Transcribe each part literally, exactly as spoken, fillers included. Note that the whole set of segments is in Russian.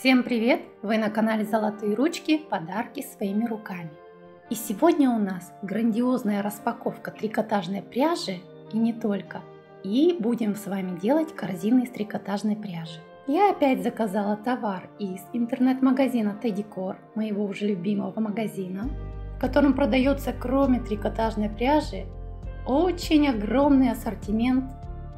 Всем привет! Вы на канале Золотые ручки, подарки своими руками. И сегодня у нас грандиозная распаковка трикотажной пряжи и не только. И будем с вами делать корзины из трикотажной пряжи. Я опять заказала товар из интернет-магазина ТДекор, моего уже любимого магазина, в котором продается кроме трикотажной пряжи очень огромный ассортимент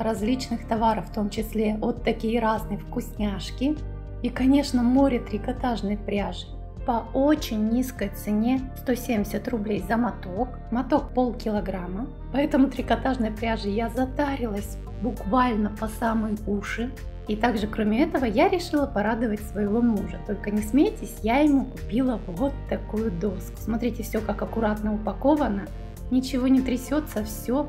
различных товаров, в том числе вот такие разные вкусняшки. И, конечно, море трикотажной пряжи по очень низкой цене, сто семьдесят рублей за моток, моток полкилограмма. Поэтому трикотажной пряжи я затарилась буквально по самые уши. И также, кроме этого, я решила порадовать своего мужа. Только не смейтесь, я ему купила вот такую доску. Смотрите, все как аккуратно упаковано, ничего не трясется, все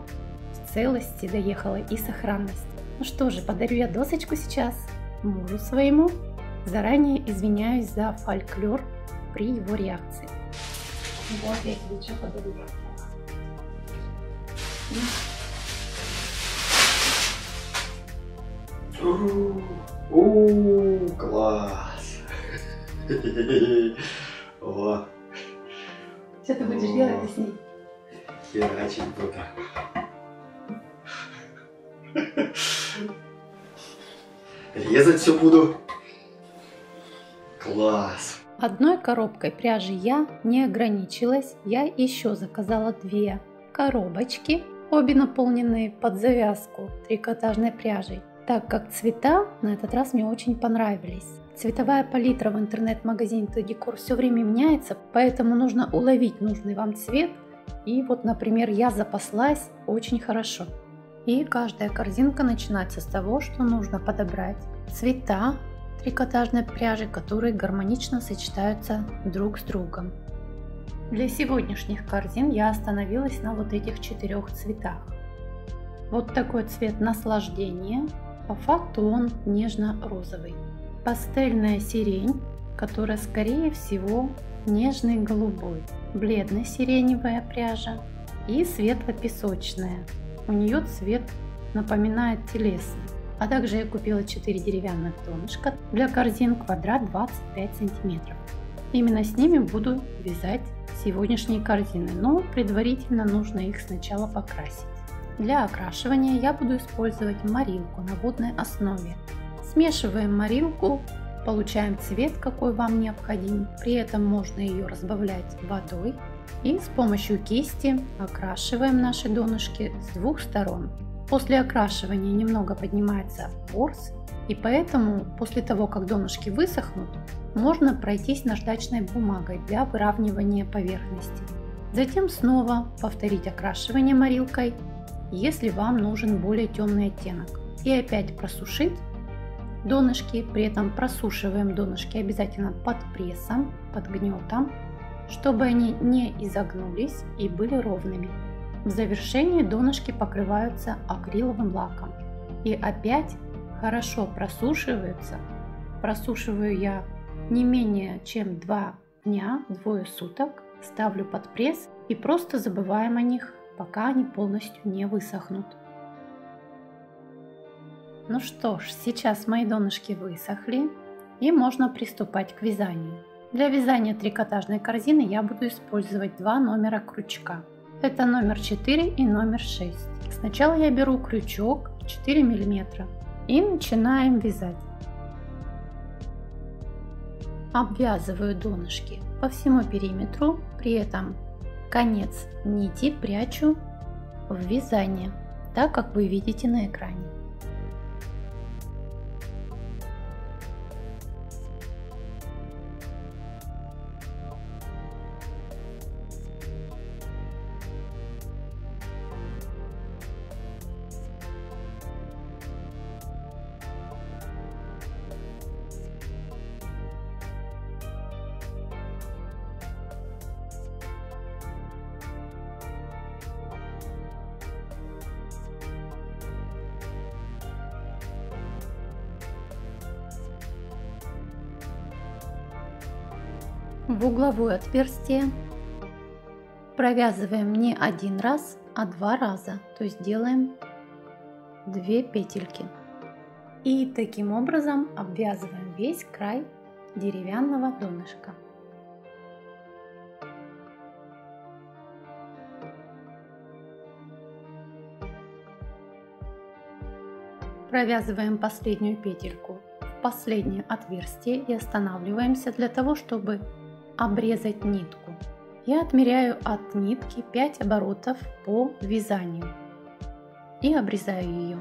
в целости доехало и сохранности. Ну что же, подарю я досочку сейчас мужу своему. Заранее извиняюсь за фольклор при его реакции. Вот я тебе что подарю. О, класс! О. Что ты будешь О. делать с ней? Херачить буду. Резать все буду. Класс! Одной коробкой пряжи я не ограничилась, я еще заказала две коробочки, обе наполненные под завязку трикотажной пряжей, так как цвета на этот раз мне очень понравились. Цветовая палитра в интернет-магазине ТДекор все время меняется, поэтому нужно уловить нужный вам цвет. И вот, например, я запаслась очень хорошо. И каждая корзинка начинается с того, что нужно подобрать цвета трикотажной пряжи, которые гармонично сочетаются друг с другом. Для сегодняшних корзин я остановилась на вот этих четырех цветах. Вот такой цвет наслаждение, по факту он нежно-розовый. Пастельная сирень, которая скорее всего нежный голубой. Бледно-сиреневая пряжа и светло-песочная. У нее цвет напоминает телесный. А также я купила четыре деревянных донышка для корзин квадрат двадцать пять сантиметров. Именно с ними буду вязать сегодняшние корзины, но предварительно нужно их сначала покрасить. Для окрашивания я буду использовать морилку на водной основе. Смешиваем морилку, получаем цвет, какой вам необходим. При этом можно ее разбавлять водой. И с помощью кисти окрашиваем наши донышки с двух сторон. После окрашивания немного поднимается ворс, и поэтому после того, как донышки высохнут, можно пройтись наждачной бумагой для выравнивания поверхности. Затем снова повторить окрашивание морилкой, если вам нужен более темный оттенок. И опять просушить донышки, при этом просушиваем донышки обязательно под прессом, под гнетом, чтобы они не изогнулись и были ровными. В завершении донышки покрываются акриловым лаком и опять хорошо просушиваются. Просушиваю я не менее чем два дня, двое суток, ставлю под пресс и просто забываем о них, пока они полностью не высохнут. Ну что ж, сейчас мои донышки высохли и можно приступать к вязанию. Для вязания трикотажной корзины я буду использовать два номера крючка. Это номер четыре и номер шесть. Сначала я беру крючок четыре миллиметра и начинаем вязать. Обвязываю донышки по всему периметру, при этом конец нити прячу в вязание, так как вы видите на экране. В угловое отверстие провязываем не один раз, а два раза, то есть делаем две петельки и таким образом обвязываем весь край деревянного донышка. Провязываем последнюю петельку в последнее отверстие и останавливаемся для того, чтобы обрезать нитку. Я отмеряю от нитки пять оборотов по вязанию и обрезаю ее.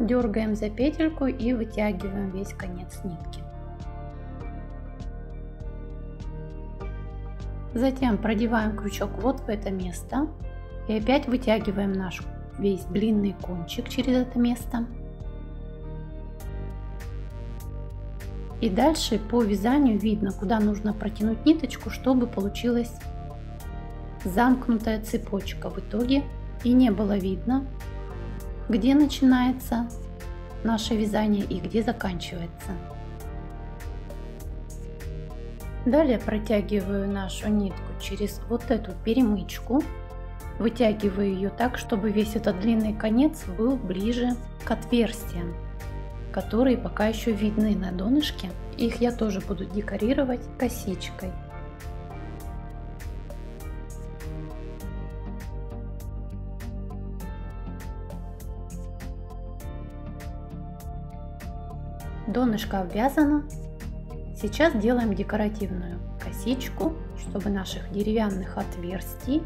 Дергаем за петельку и вытягиваем весь конец нитки. Затем продеваем крючок вот в это место и опять вытягиваем наш весь длинный кончик через это место. И дальше по вязанию видно, куда нужно протянуть ниточку, чтобы получилась замкнутая цепочка в итоге, и не было видно, где начинается наше вязание и где заканчивается. Далее протягиваю нашу нитку через вот эту перемычку, вытягиваю ее так, чтобы весь этот длинный конец был ближе к отверстиям, которые пока еще видны на донышке. Их я тоже буду декорировать косичкой. Донышко обвязано. Сейчас делаем декоративную косичку, чтобы наших деревянных отверстий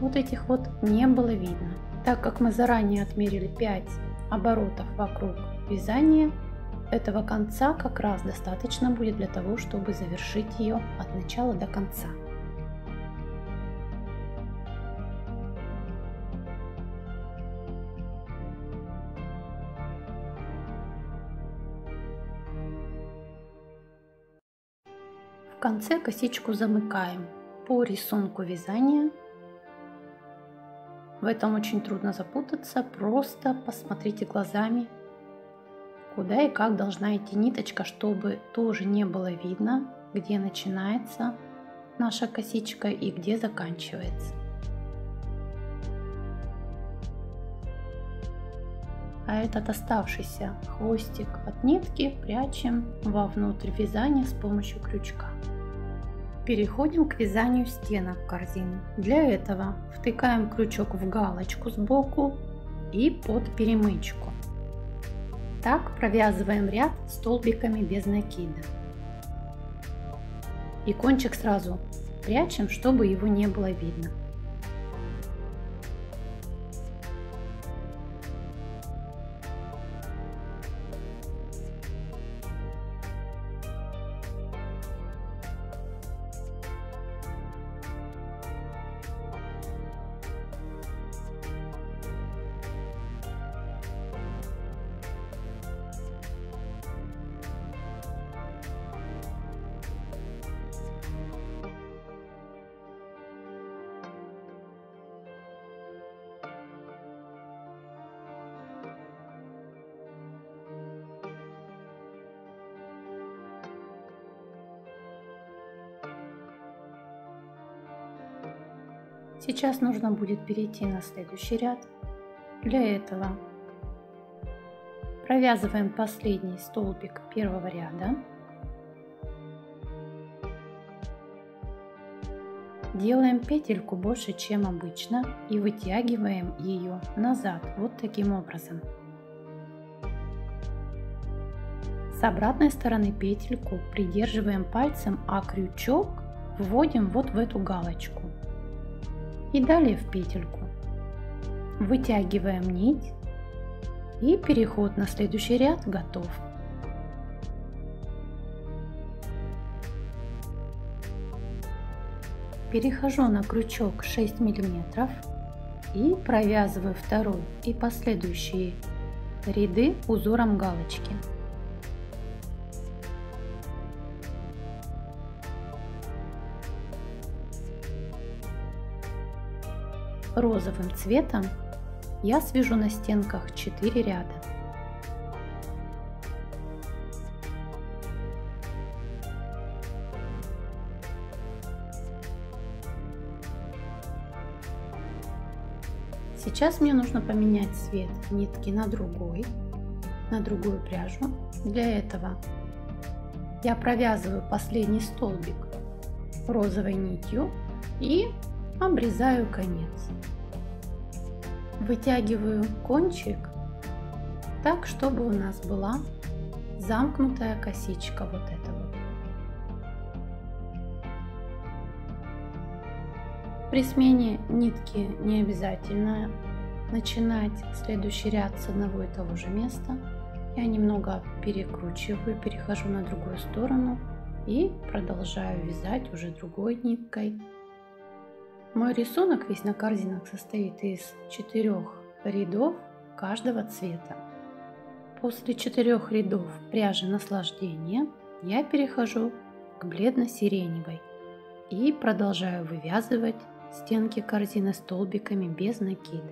вот этих вот не было видно. Так как мы заранее отмерили пять оборотов вокруг вязания, этого конца как раз достаточно будет для того, чтобы завершить ее от начала до конца. В конце косичку замыкаем по рисунку вязания. В этом очень трудно запутаться, просто посмотрите глазами, куда и как должна идти ниточка, чтобы тоже не было видно, где начинается наша косичка и где заканчивается. А этот оставшийся хвостик от нитки прячем вовнутрь вязания с помощью крючка. Переходим к вязанию стенок корзины. Для этого втыкаем крючок в галочку сбоку и под перемычку. Так провязываем ряд столбиками без накида. И кончик сразу прячем, чтобы его не было видно. Сейчас нужно будет перейти на следующий ряд. Для этого провязываем последний столбик первого ряда. Делаем петельку больше, чем обычно, и вытягиваем ее назад вот таким образом. С обратной стороны петельку придерживаем пальцем, а крючок вводим вот в эту галочку. И далее в петельку вытягиваем нить, и переход на следующий ряд готов. Перехожу на крючок шесть миллиметров и провязываю второй и последующие ряды узором галочки. Розовым цветом я свяжу на стенках четыре ряда. Сейчас мне нужно поменять цвет нитки на другой, на другую пряжу. Для этого я провязываю последний столбик розовой нитью и обрезаю конец. Вытягиваю кончик так, чтобы у нас была замкнутая косичка вот эта вот. При смене нитки не обязательно начинать следующий ряд с одного и того же места. Я немного перекручиваю, перехожу на другую сторону и продолжаю вязать уже другой ниткой. Мой рисунок весь на корзинах состоит из четырех рядов каждого цвета. После четырех рядов пряжи наслаждения я перехожу к бледно-сиреневой и продолжаю вывязывать стенки корзины столбиками без накида.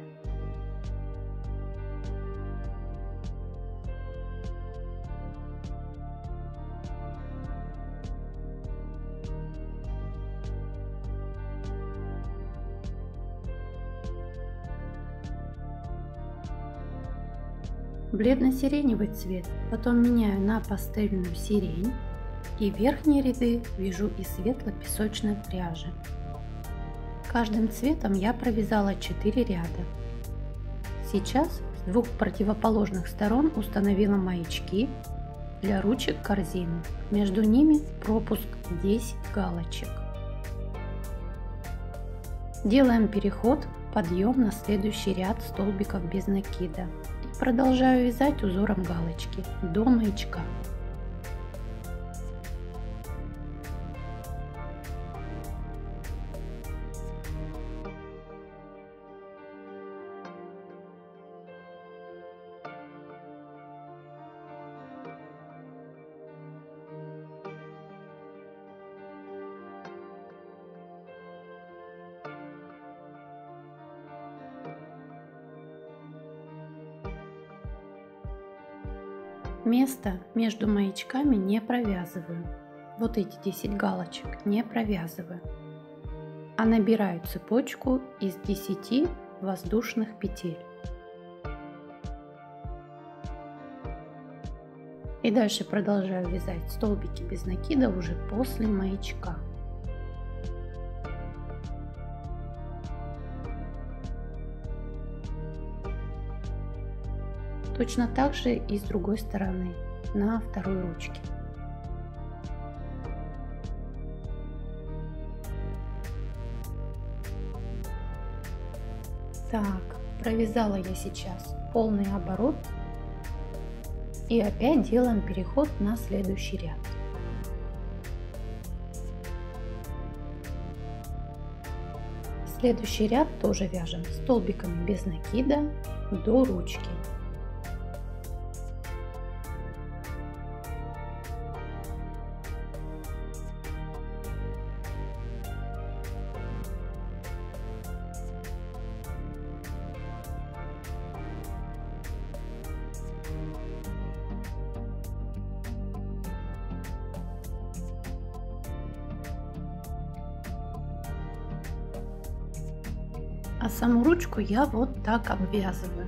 Бледно-сиреневый цвет потом меняю на пастельную сирень, и верхние ряды вяжу из светло-песочной пряжи. Каждым цветом я провязала четыре ряда. Сейчас с двух противоположных сторон установила маячки для ручек корзины. Между ними пропуск десять галочек. Делаем переход, подъем на следующий ряд столбиков без накида. Продолжаю вязать узором галочки до маячка. Место между маячками не провязываю, вот эти десять галочек не провязываю, а набираю цепочку из десяти воздушных петель. И дальше продолжаю вязать столбики без накида уже после маячка. Точно так же и с другой стороны, на второй ручке. Так, провязала я сейчас полный оборот и опять делаем переход на следующий ряд. Следующий ряд тоже вяжем столбиками без накида до ручки. А саму ручку я вот так обвязываю,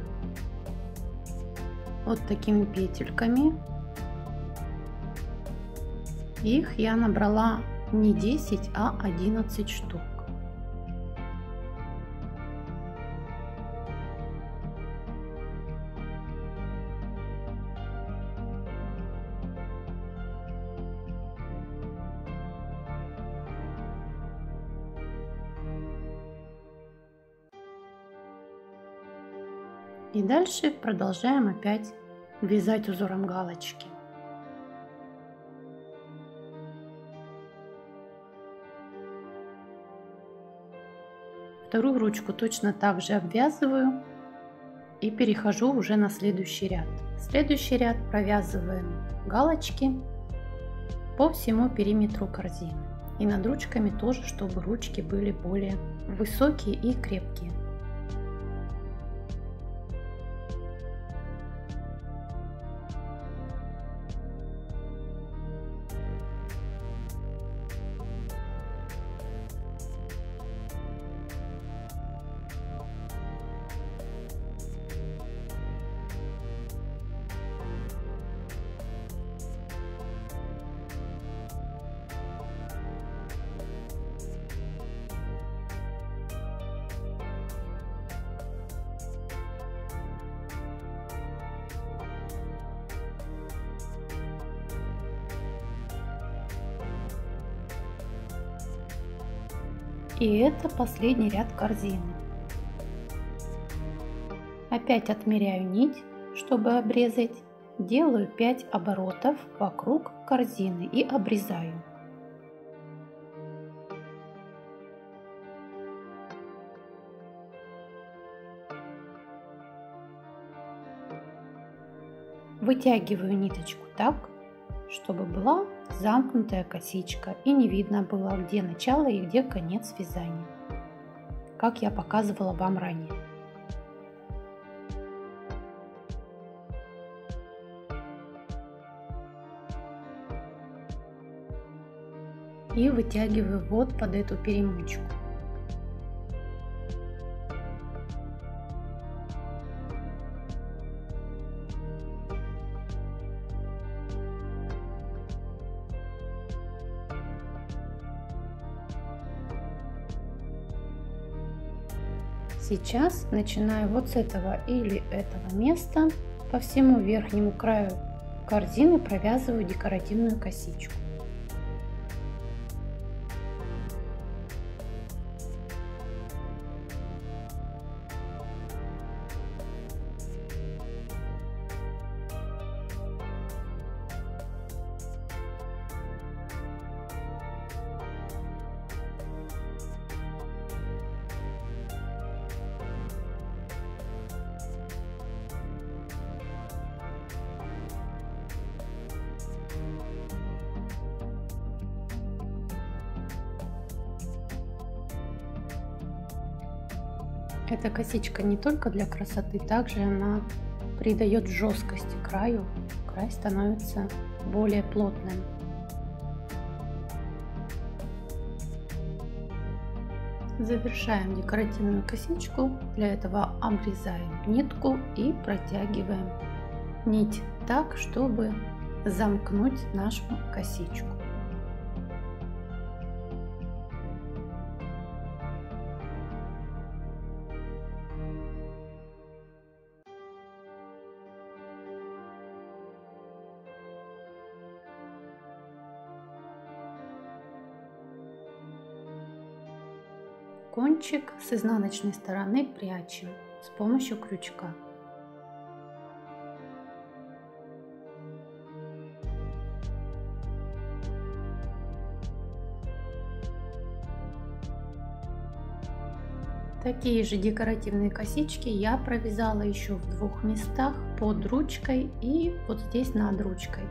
вот такими петельками. Их я набрала не десять, а одиннадцать штук. И дальше продолжаем опять вязать узором галочки. Вторую ручку точно так же обвязываю и перехожу уже на следующий ряд. Следующий ряд провязываем галочки по всему периметру корзины. И над ручками тоже, чтобы ручки были более высокие и крепкие. И это последний ряд корзины. Опять отмеряю нить, чтобы обрезать. Делаю пять оборотов вокруг корзины и обрезаю. Вытягиваю ниточку так, чтобы была замкнутая косичка и не видно было, где начало и где конец вязания, как я показывала вам ранее. И вытягиваю вот под эту перемычку. Сейчас начинаю вот с этого или этого места, по всему верхнему краю корзины провязываю декоративную косичку. Эта косичка не только для красоты, также она придает жесткости краю, край становится более плотным. Завершаем декоративную косичку, для этого обрезаем нитку и протягиваем нить так, чтобы замкнуть нашу косичку. Кончик с изнаночной стороны прячем с помощью крючка. Такие же декоративные косички я провязала еще в двух местах под ручкой и вот здесь над ручкой.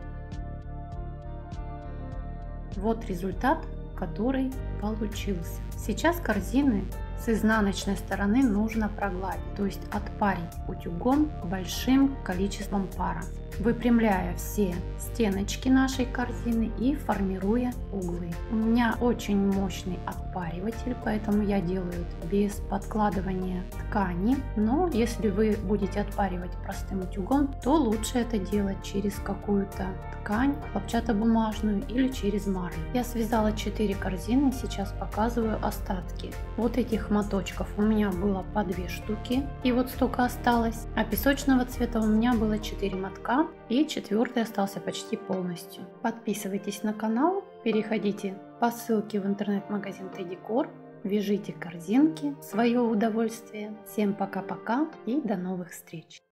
Вот результат, который получился. Сейчас корзины с изнаночной стороны нужно прогладить, то есть отпарить утюгом большим количеством пара, выпрямляя все стеночки нашей корзины и формируя углы. У меня очень мощный отпариватель, поэтому я делаю это без подкладывания ткани, но если вы будете отпаривать простым утюгом, то лучше это делать через какую-то ткань, хлопчатобумажную или через марлю. Я связала четыре корзины, сейчас показываю остатки. Вот этих моточков у меня было по две штуки, и вот столько осталось, а песочного цвета у меня было четыре мотка, и четвертый остался почти полностью. Подписывайтесь на канал, переходите по ссылке в интернет-магазин ТДекор, вяжите корзинки в свое удовольствие. Всем пока-пока и до новых встреч!